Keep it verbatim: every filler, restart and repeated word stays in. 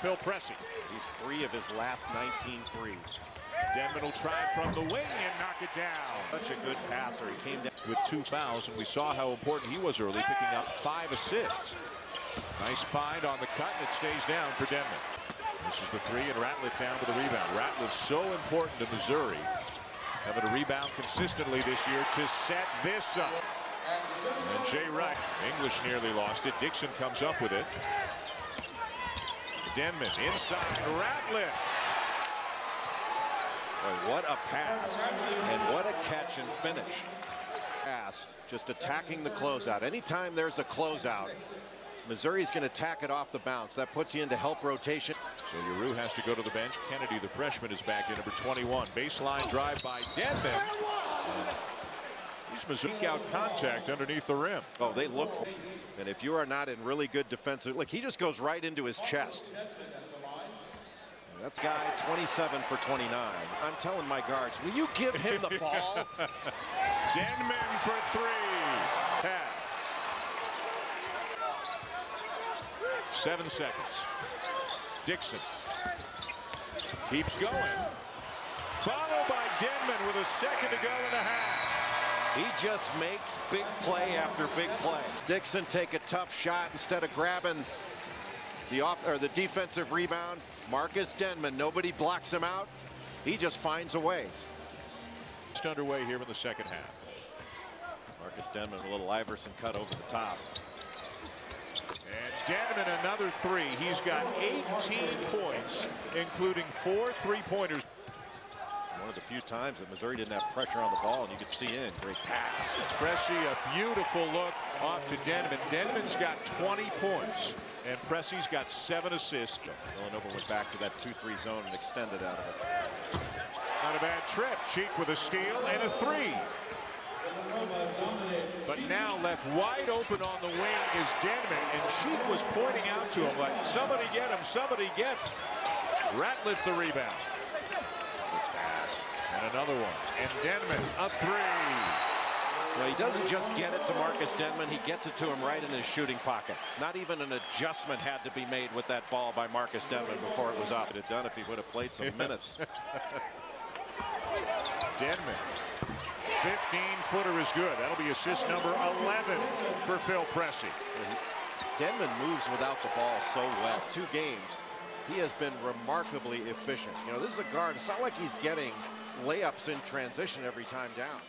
Phil Pressey. He's three of his last nineteen threes. Denmon will try from the wing and knock it down. Such a good passer. He came down with two fouls, and we saw how important he was early, picking up five assists. Nice find on the cut, and it stays down for Denmon. This is the three, and Ratliff down to the rebound. Ratliff so important to Missouri, having to rebound consistently this year to set this up. And Jay Wright, English nearly lost it. Dixon comes up with it. Denmon inside, Ratliff. Boy, what a pass, and what a catch and finish. Pass, just attacking the closeout. Anytime there's a closeout, Missouri's going to tack it off the bounce. That puts you into help rotation. So Yarou has to go to the bench. Kennedy, the freshman, is back in, number twenty-one. Baseline drive by Denmon. He's Missouri out contact underneath the rim. Oh, they look for him. And if you are not in really good defensive, look, he just goes right into his chest. And that's guy twenty-seven for twenty-nine. I'm telling my guards, will you give him the ball? Denmon for three. Pass. Seven seconds. Dixon keeps going. Followed by Denmon with a second to go in the half. He just makes big play after big play. Dixon take a tough shot instead of grabbing the off or the defensive rebound. Marcus Denmon, nobody blocks him out. He just finds a way. Just underway here in the second half. Marcus Denmon, a little Iverson cut over the top. And Denmon another three. He's got eighteen points, including four three-pointers. One of the few times that Missouri didn't have pressure on the ball, and you could see in. Great pass. Pressey, a beautiful look off to Denmon. Denmon's got twenty points, and Pressey's got seven assists. Villanova went back to that two three zone and extended out of it. Not a bad trip. Cheek with a steal and a three. But now left wide open on the wing is Denmon, and Cheek was pointing out to him like, somebody get him, somebody get him. Ratliff the rebound. Good pass. And another one. And Denmon, a three. Well, he doesn't just get it to Marcus Denmon, he gets it to him right in his shooting pocket. Not even an adjustment had to be made with that ball by Marcus Denmon before it was up. It had done if he would have played some minutes. Denmon. fifteen-footer is good. That'll be assist number eleven for Phil Pressey. Denmon moves without the ball so well. Two games, he has been remarkably efficient. You know, this is a guard. It's not like he's getting layups in transition every time down.